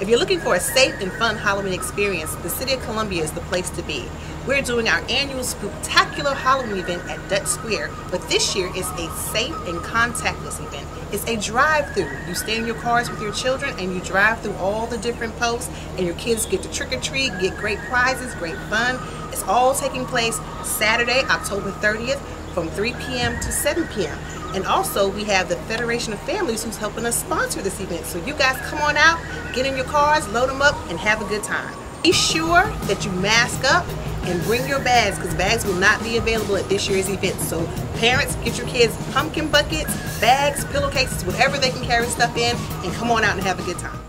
If you're looking for a safe and fun Halloween experience, the City of Columbia is the place to be. We're doing our annual spectacular Halloween event at Dutch Square, but this year it's a safe and contactless event. It's a drive-through. You stay in your cars with your children and you drive through all the different posts, and your kids get to trick-or-treat, get great prizes, great fun. It's all taking place Saturday, October 30th from 3 p.m. to 7 p.m. And also, we have the Federation of Families who's helping us sponsor this event. So you guys come on out, get in your cars, load them up, and have a good time. Be sure that you mask up and bring your bags, because bags will not be available at this year's event. So parents, get your kids pumpkin buckets, bags, pillowcases, whatever they can carry stuff in, and come on out and have a good time.